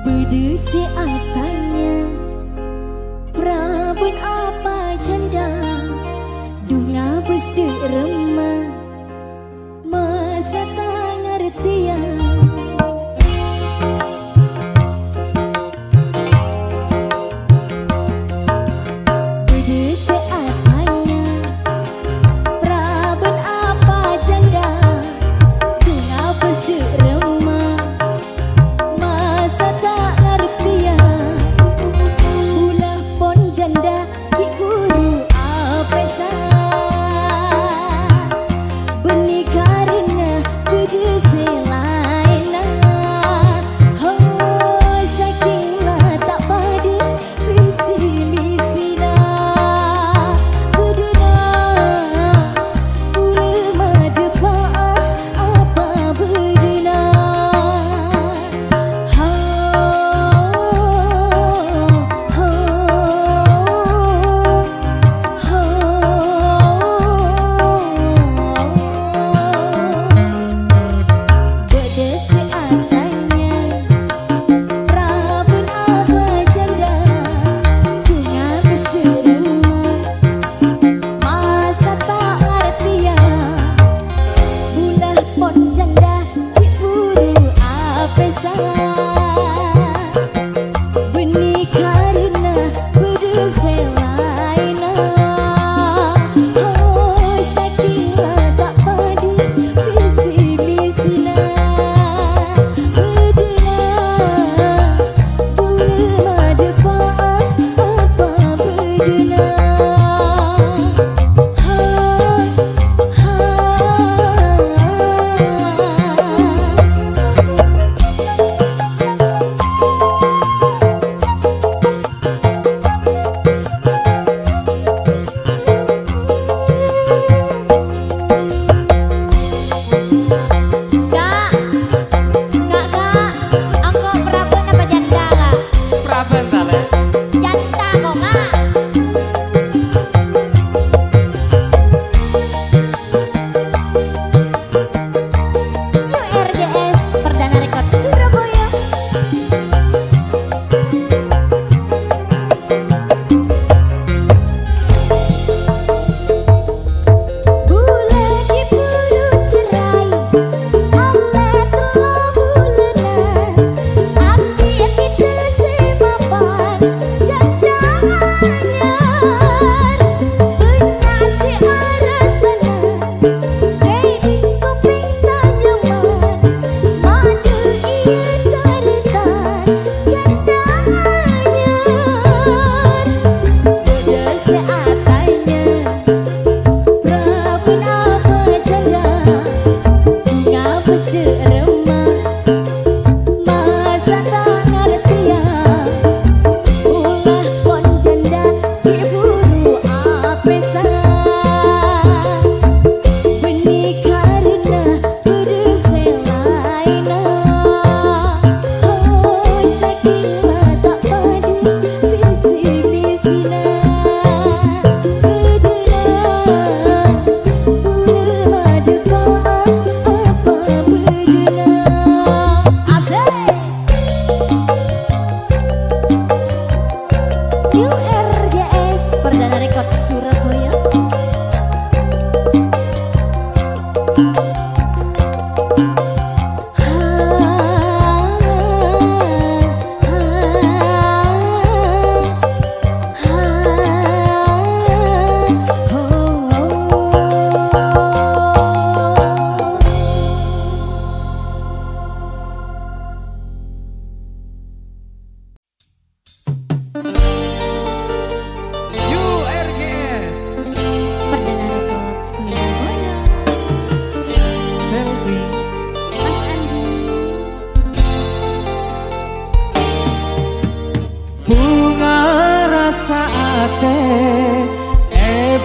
Bedesi atanya prabun apa janda duh ngabes de remah masa tak ngertian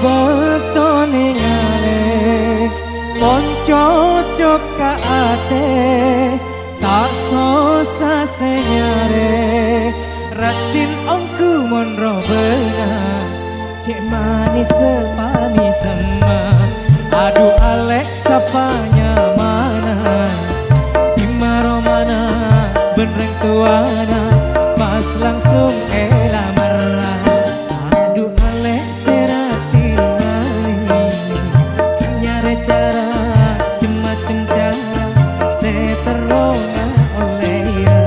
betone ngale monco cocok kaate tak sosa senyare ratin ongku monro benang cek manis sepani sama aduh alek sapanya mana imaro mana benreng tuana mas langsung elamarah aduh alek serati manis nyare cara cemacem cara seterlonga oleh ya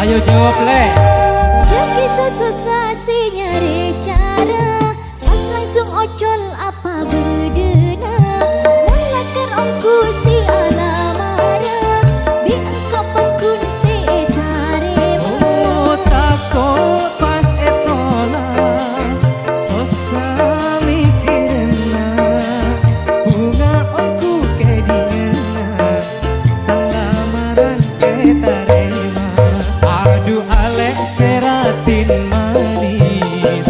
ayo jawab le. Jadi susah sih nyari cara pas langsung ocol apa bedena mulakar ongku si alamana bi engkau pengkun si etaremu oh takut pas etola susah mikirna bunga ongku kedina alamaran etaremu aduh alek seratin manis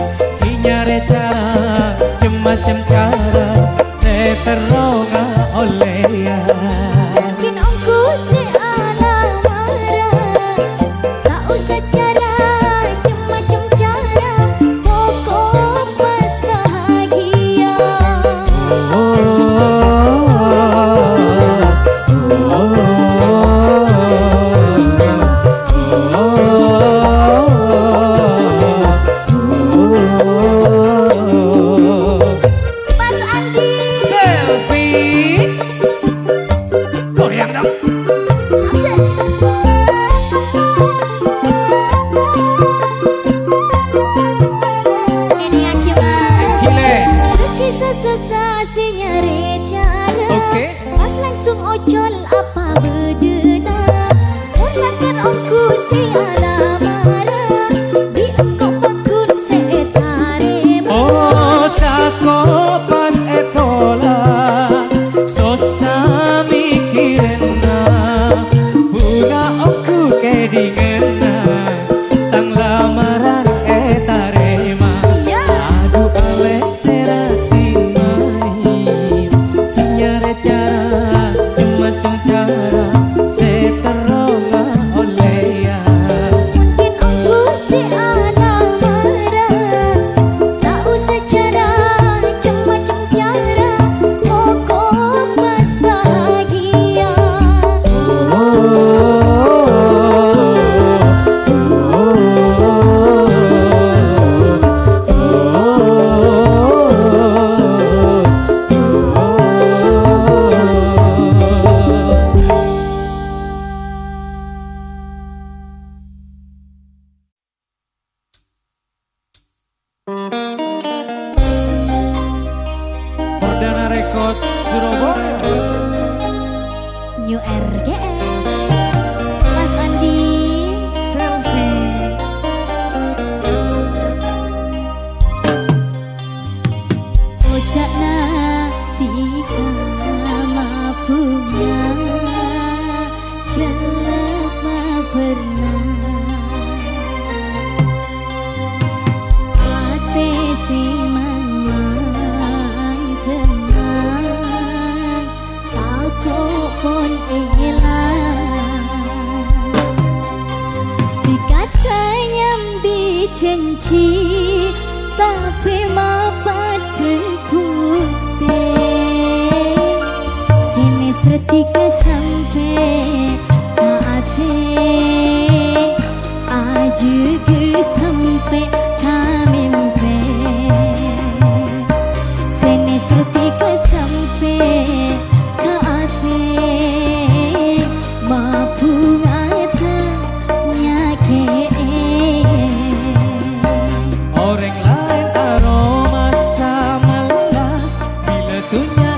nyare cara cemacem cara seteroga oleh ya makin ongku si alamara tak usah cara cemacem cara pokok pas bahagia susah sih nyari cara pas langsung ocol apa bedena mulakkan ongku si alamara bi engkau pengkun seetaremu oh takut pas etola susah mikirna bunga ongku kedingena tang lamaran etarema aduh alek serati RGS Mas Andi Selvi ucapna tiga mabunga jelema berenang ate simang tenang aku pun janji tapi mabat dan putih sini setika sampai taati aju ke sampai kami mpe sini setika sampai taati mabung ada nyake orang lain aroma sama lelas bila tunya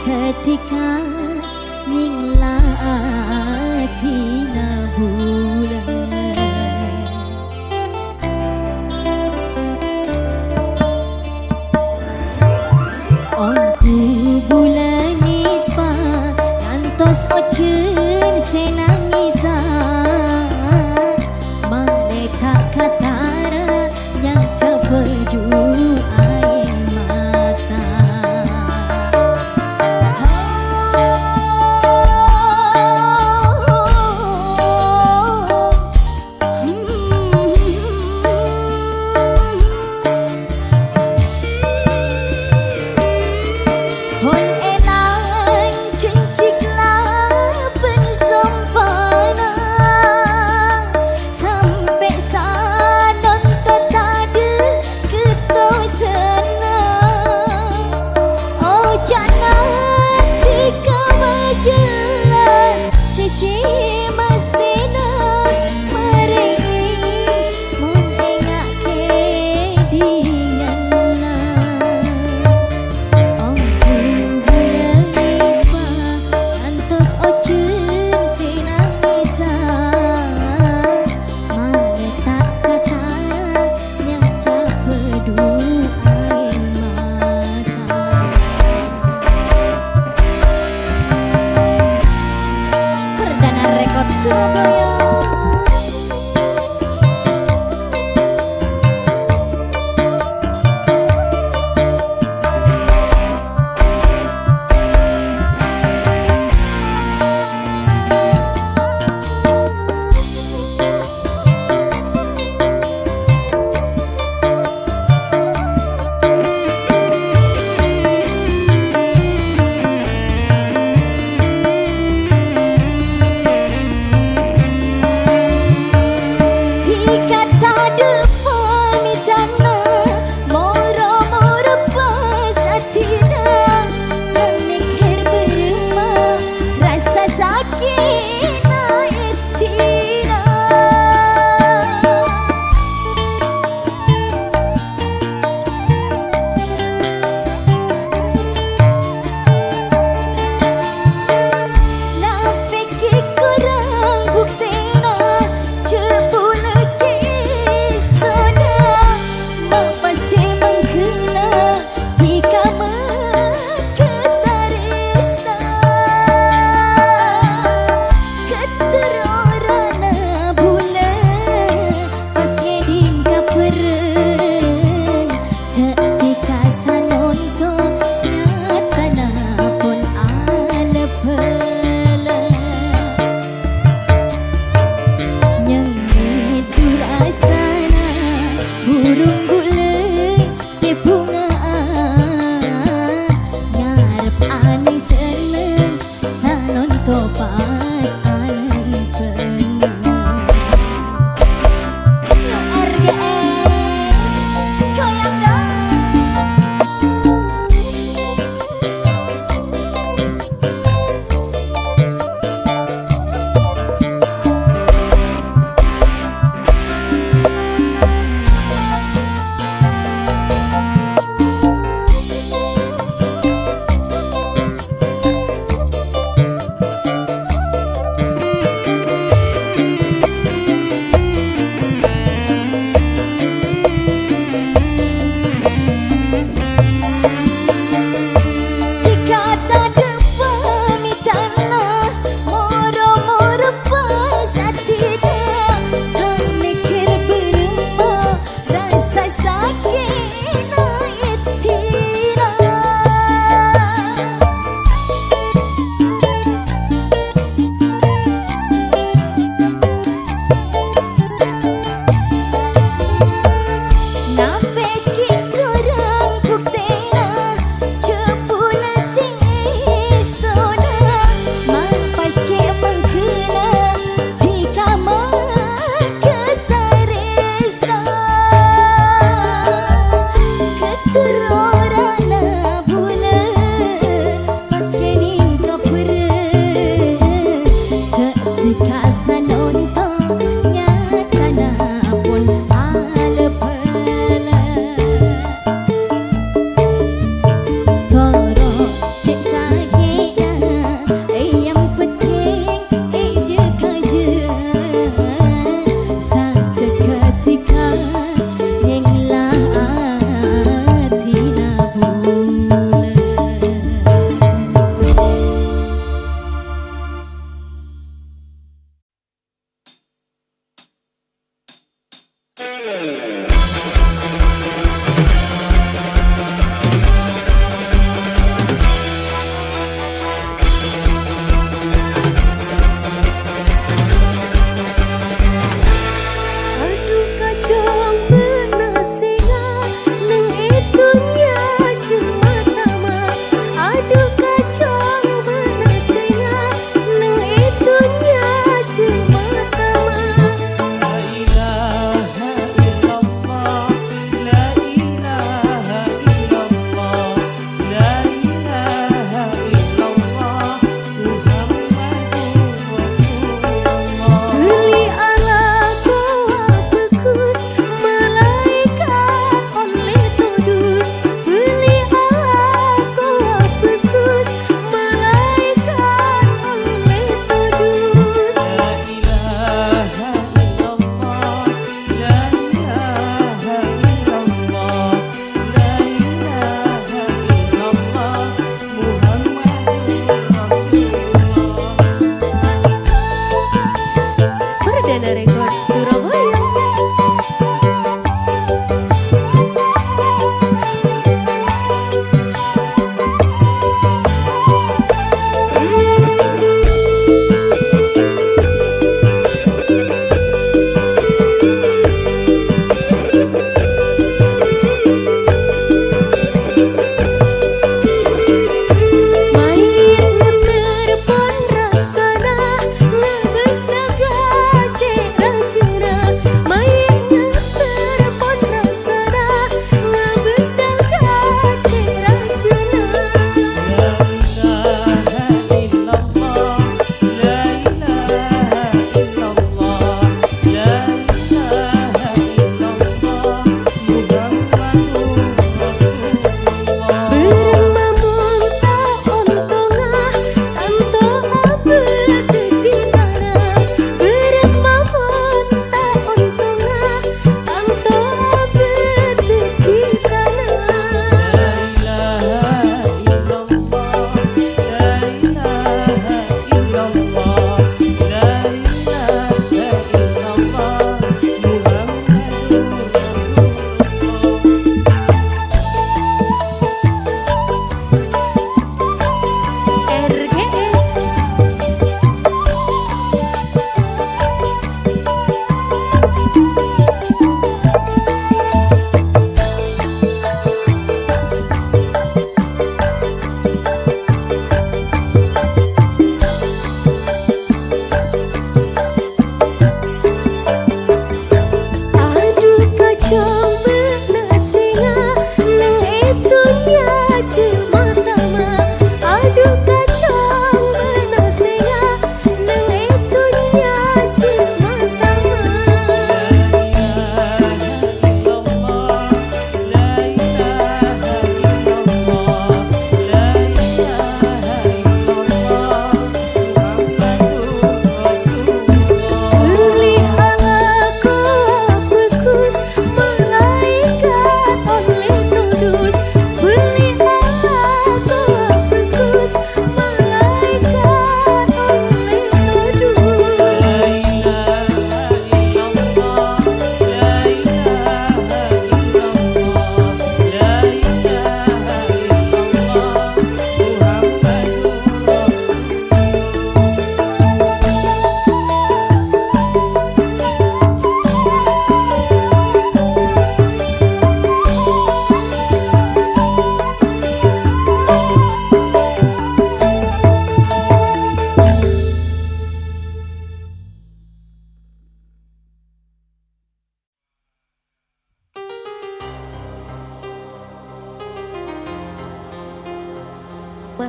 Ketika ninglah tina bulan Ongku bulan nispa kantos ocen senangisa mereka katara yang ceberjua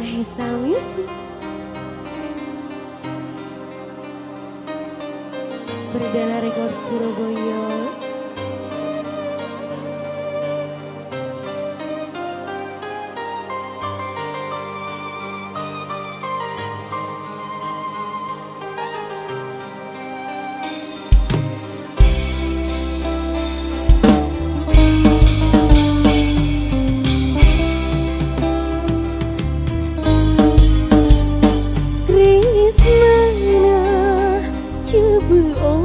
Krismana cebul obe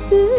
Terima kasih.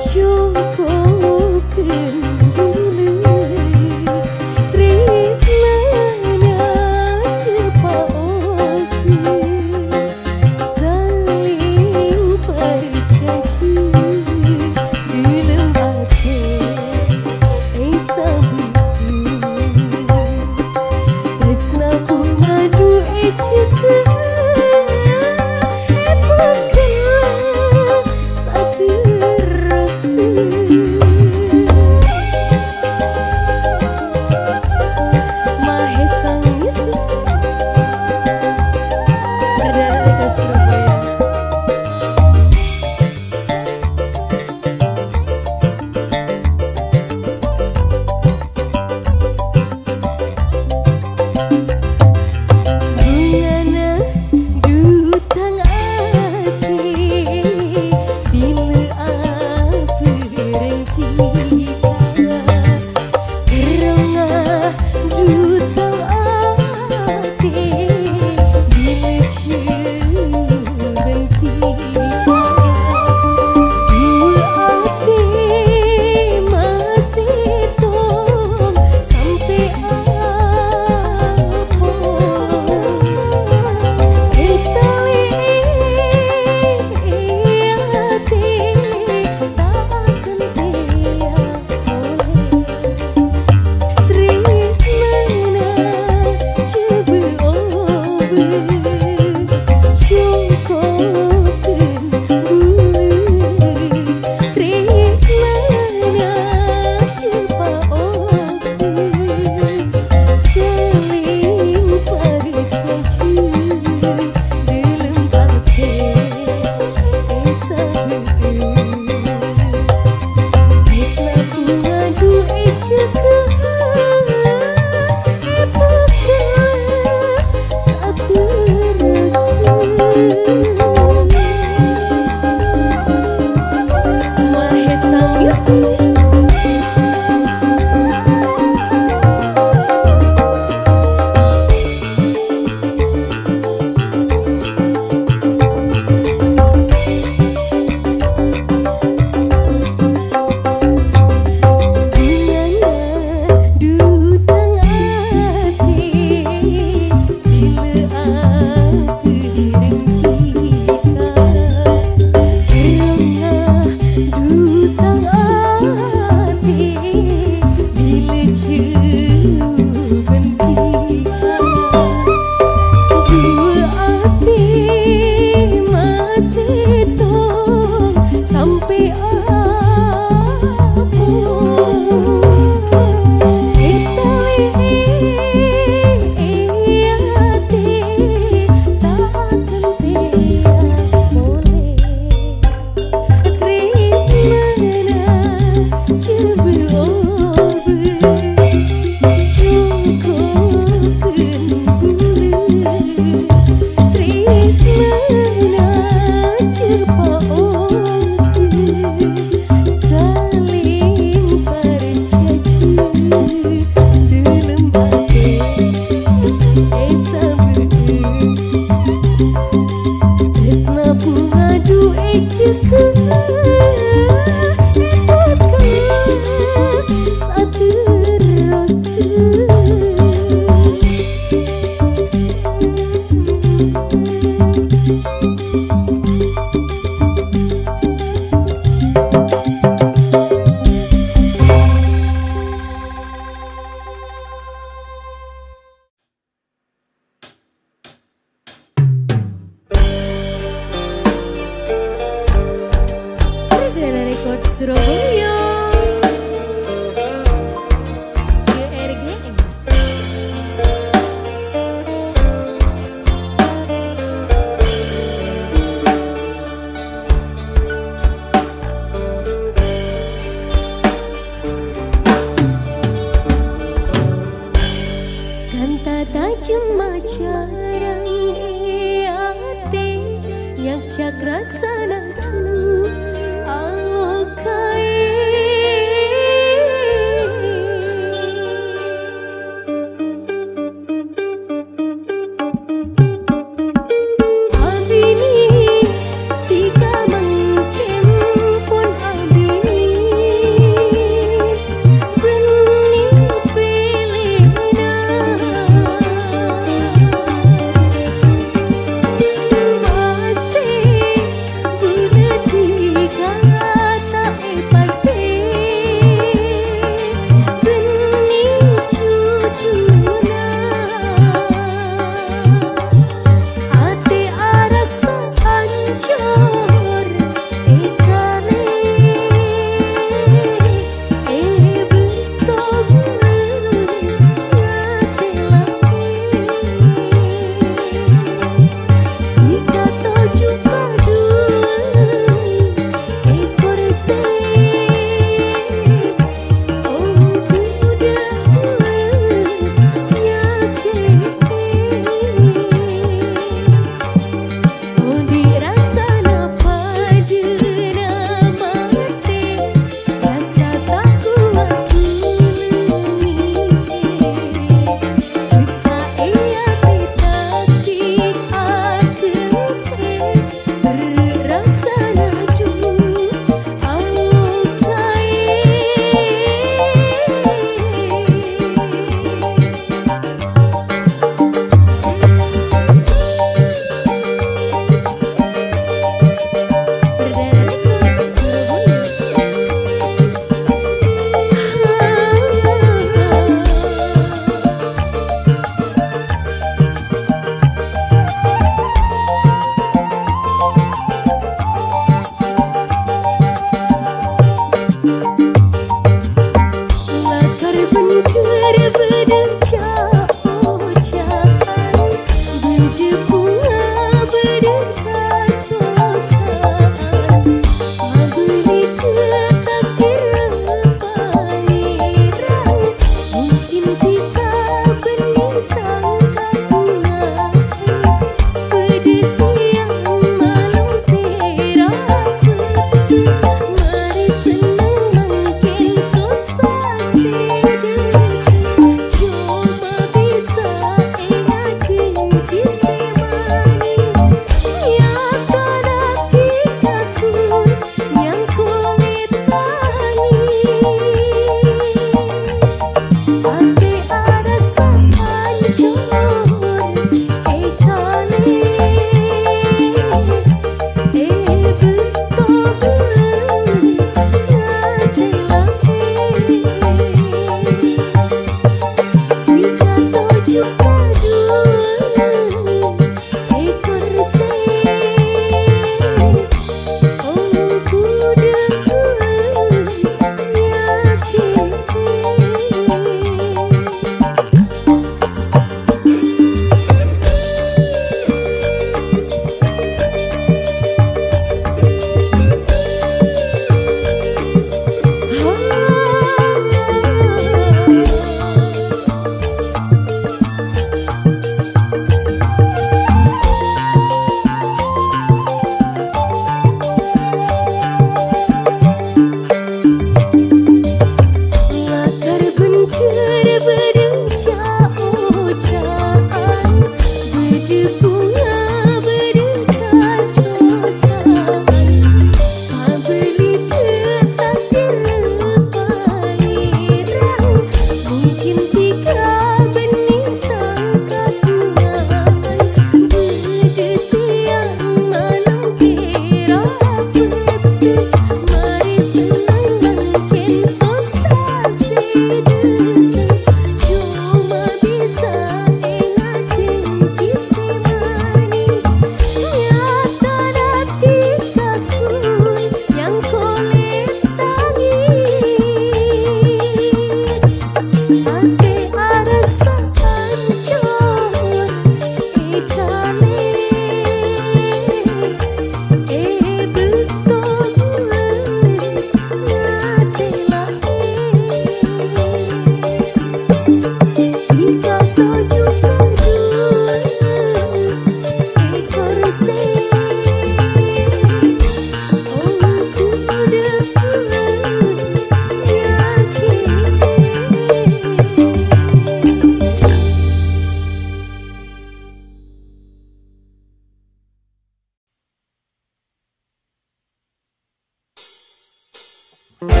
Perdana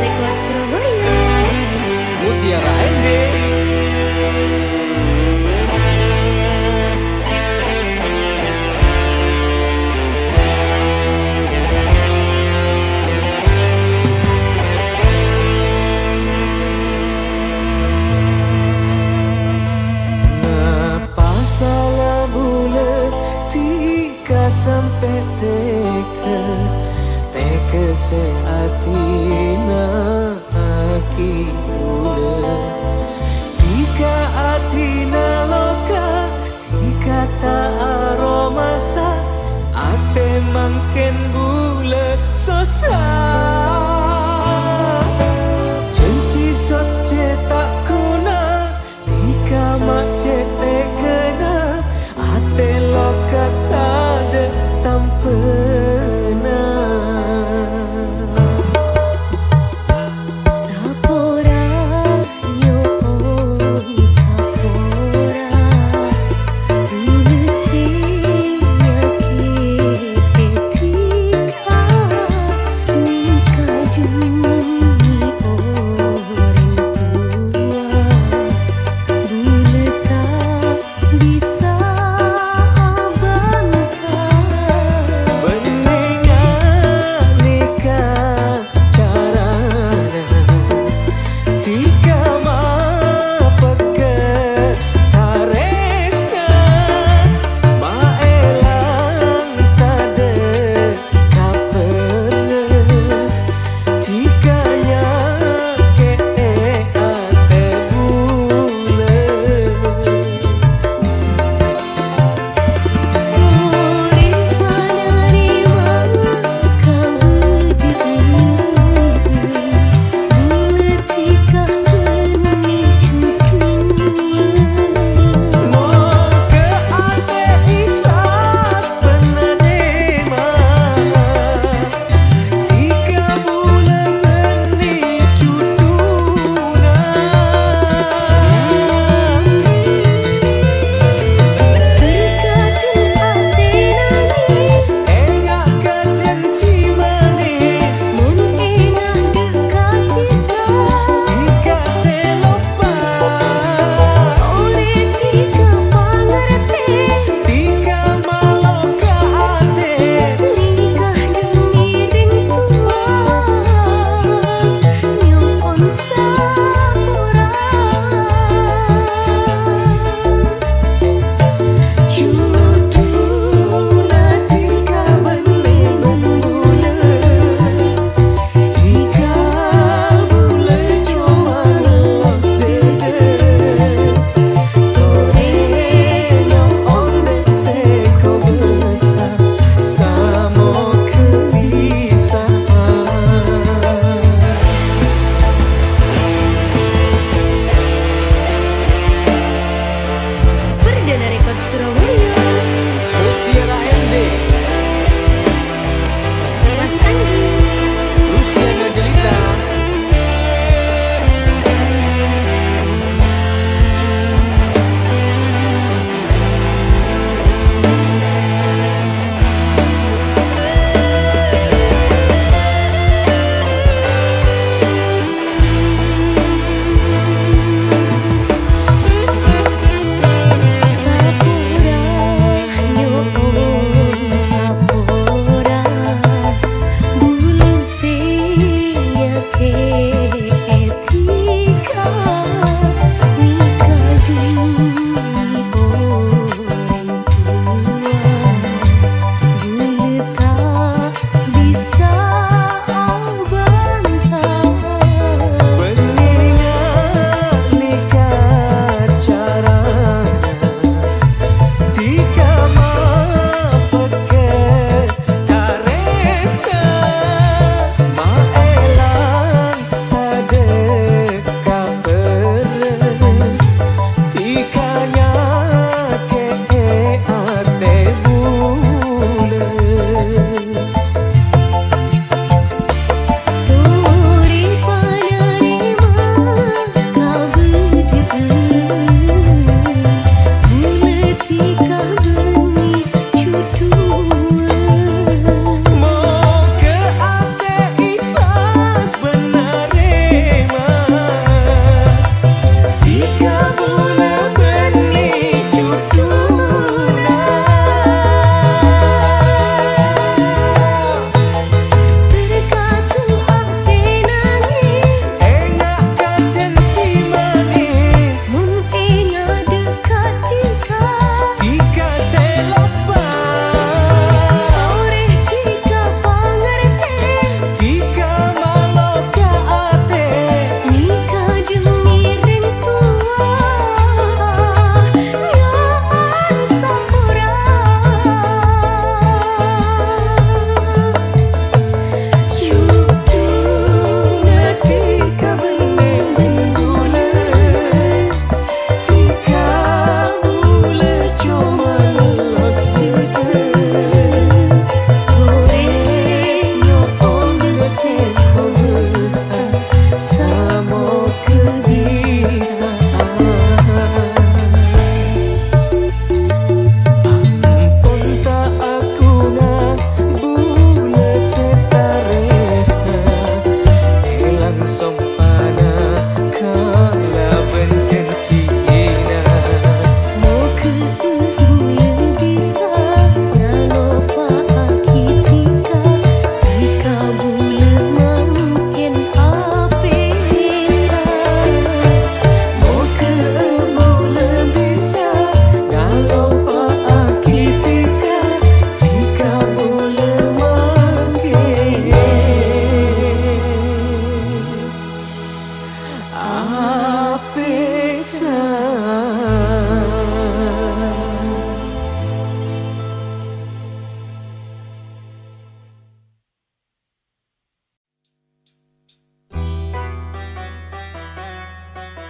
Rekor Surabaya Mutiara ND. Sampai teke seatina aki mule, tika atina loka, tika ta aromasa, ate mangken bule sosa. Janji soce tak kuna, tika mace tekena, ate loka tade tampil.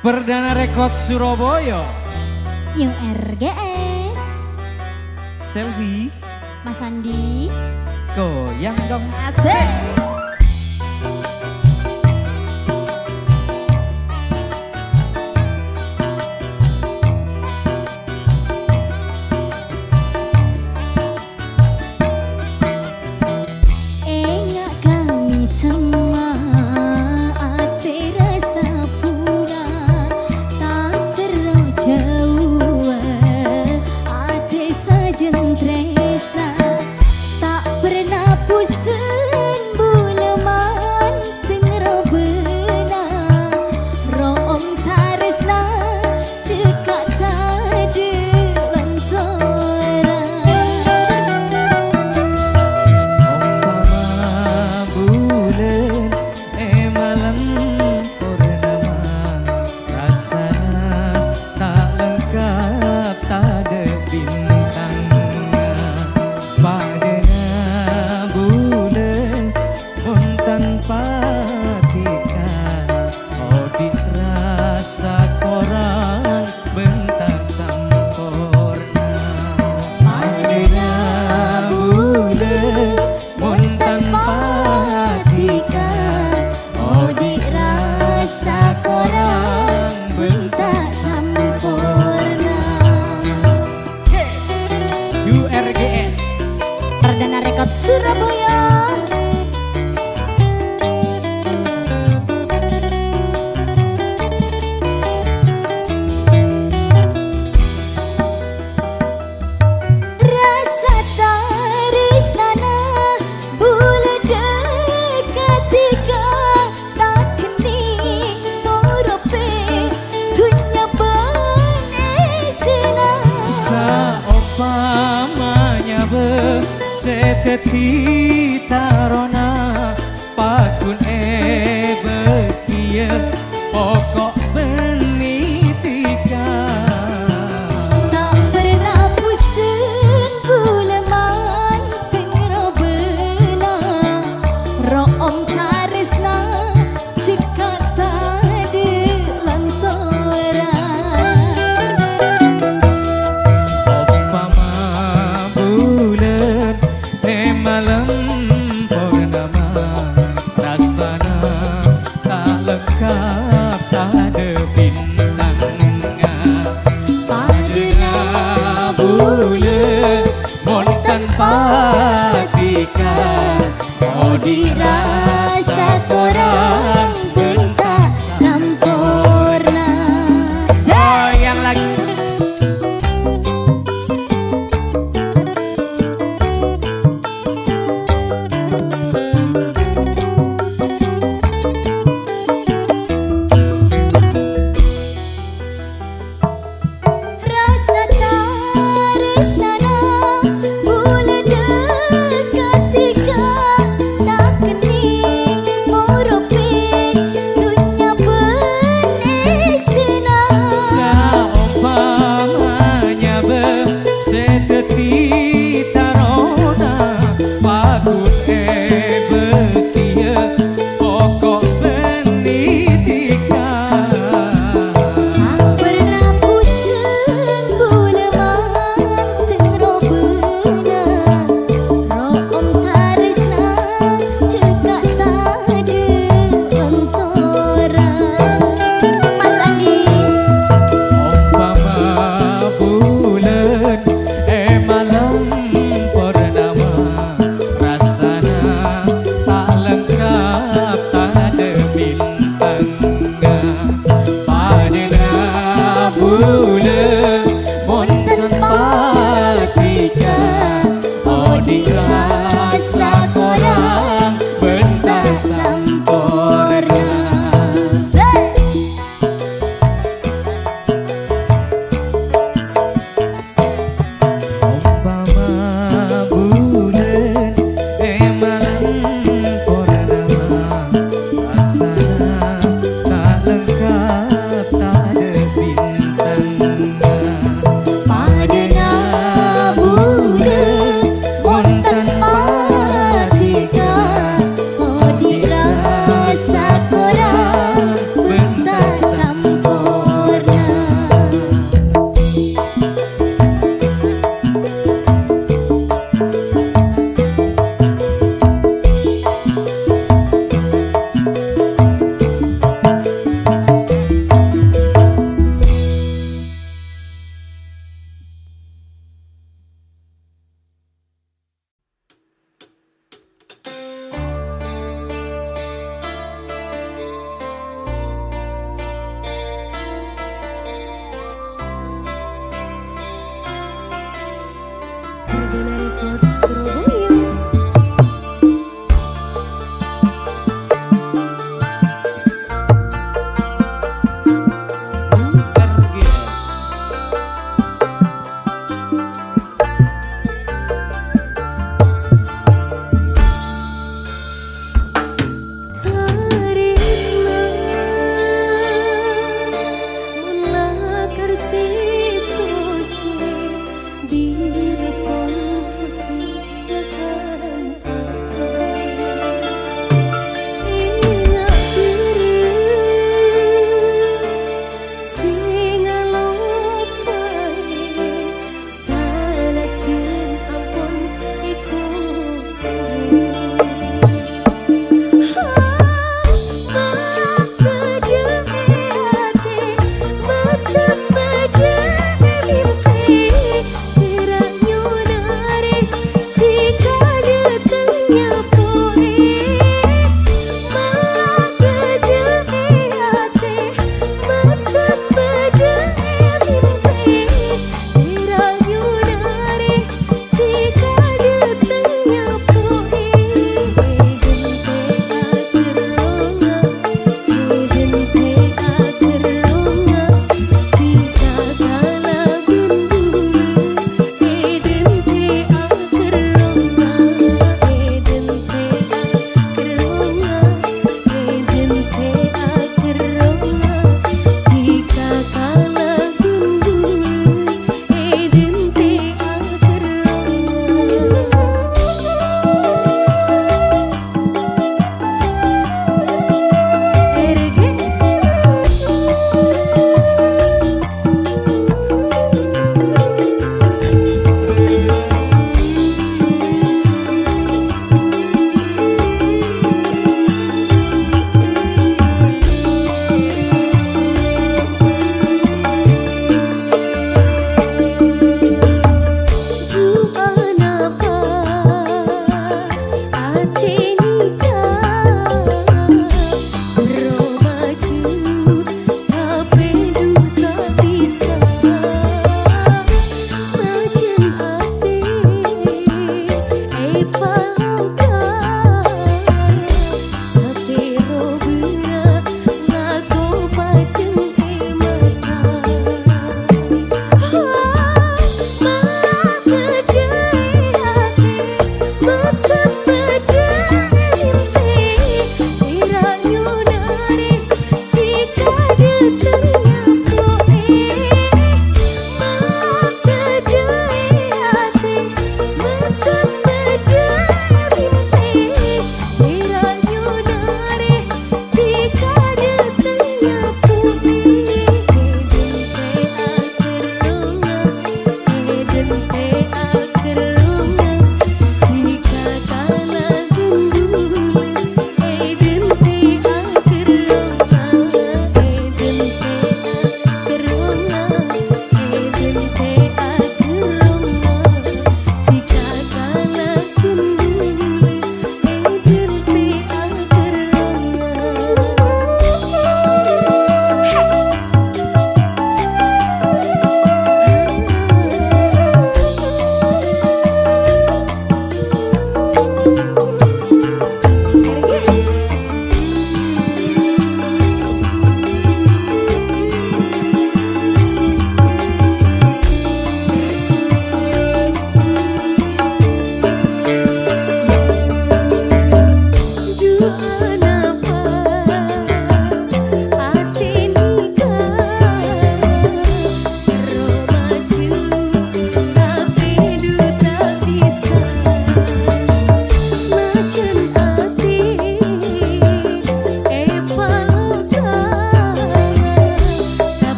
Perdana Rekod Surabaya URGS Selvi Mas Andi goyang dong asik. Surabaya rasa taris tanah bule dekatika tak kini norope dunia benesina saopamanya seteti tarona pakun betia pokok benih tiga tak pernah pusing buleman tengro benang room karisna jika tadi lantora opama bulan malam purnama rasana tak lengkap tak ada bintangnya padana bulan mon tanpa tika mau dirasa korang bentak sempurna sayang lagi. Sana bulan dekat tiga tak kini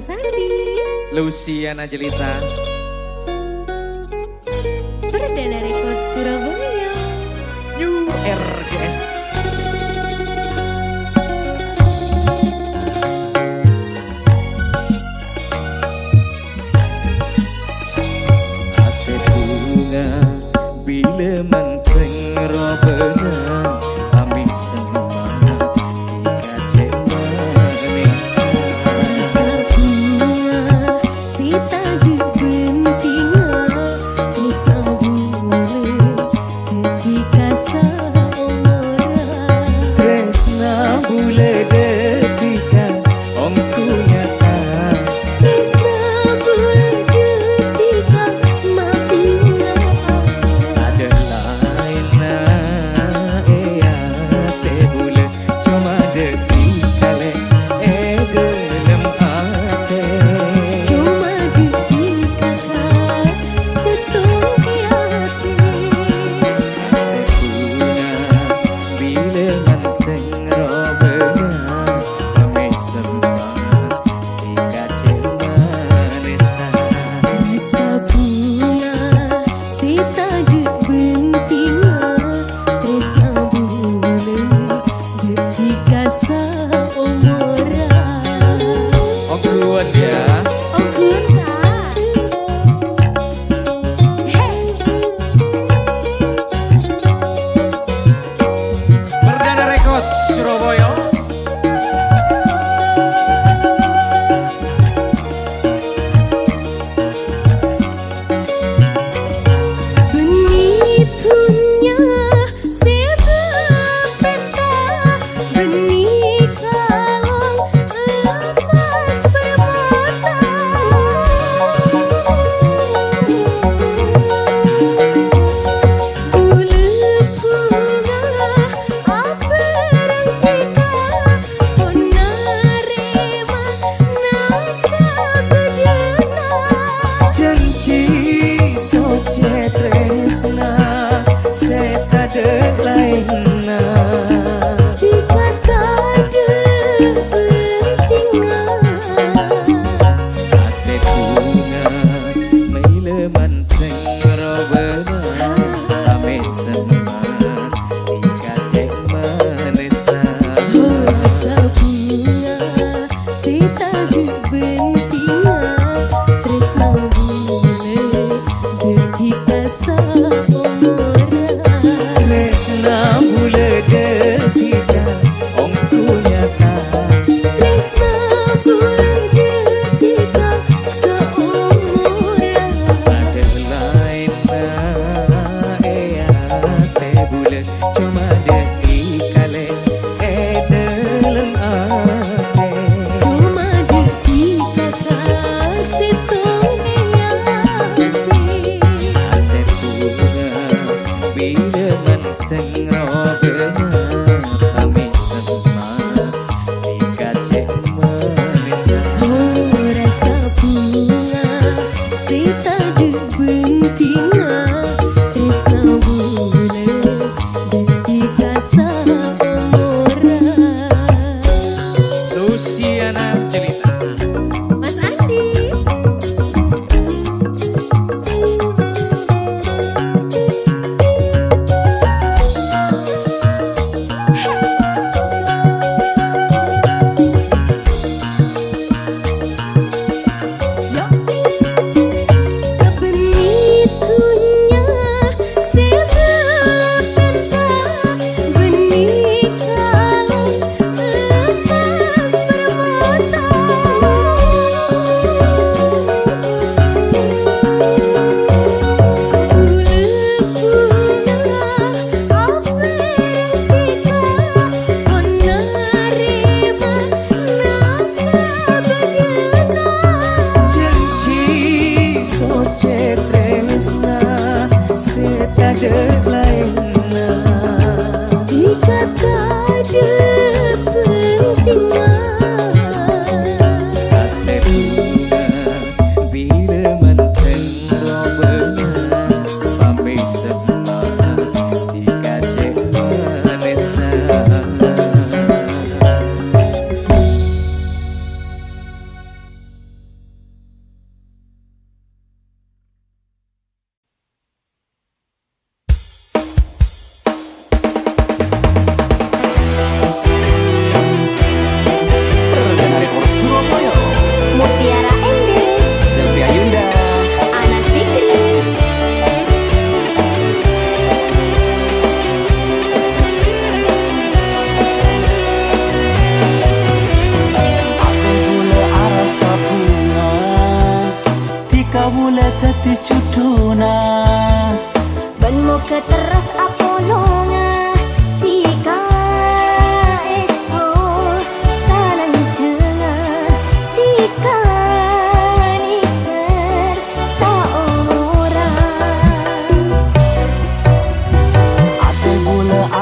Mas Andi, Lucian Angelita, Perdana Record Surabaya, New RGS. Bila manteng robenan, amin semangat tingkat jemanisah. Sarkuna, sita jugentinga, nista bule, ketika saora. Tresna bule detika, ongkunya tak. Tresna bule detika, mati.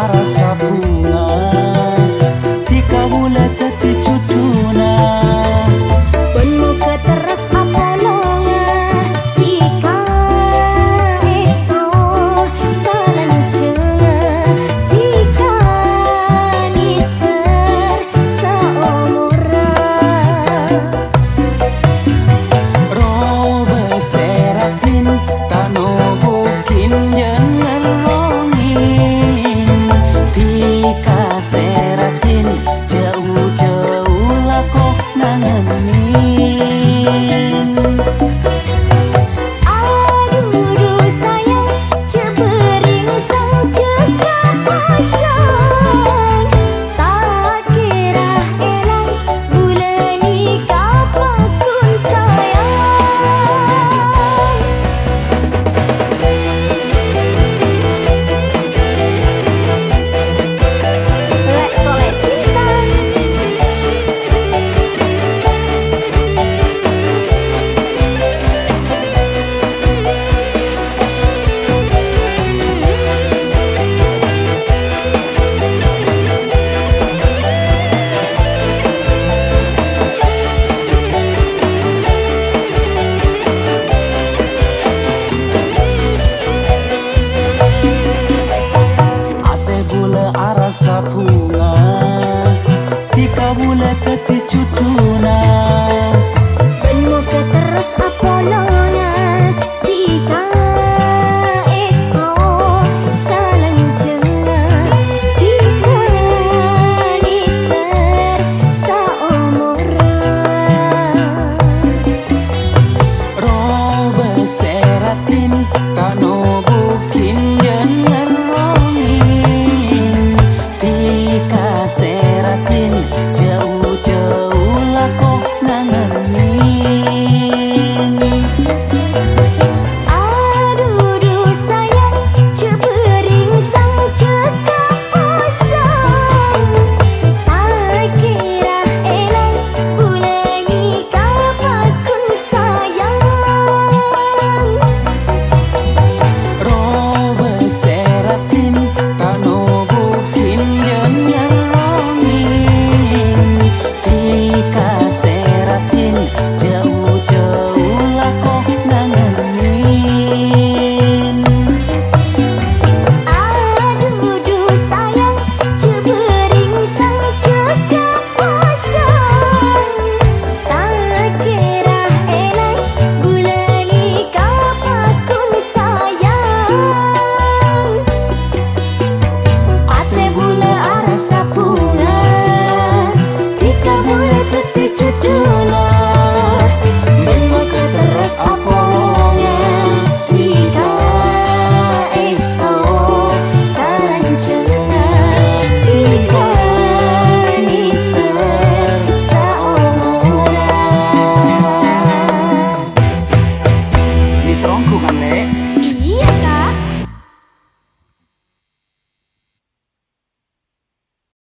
rasa bunga jika bulat teti cuduna penuh keteras apa longa jika isto salancenga jika niser saomora robe seratin tanobokin jangan rongin tika seratin jauh-jauh lako nangenin aduh sayang cebering sang jeka pasang tak kira elang bulani kapakun sayang. Lek kolek cinta ate gula arasa bunga jika bulat teti cuduna.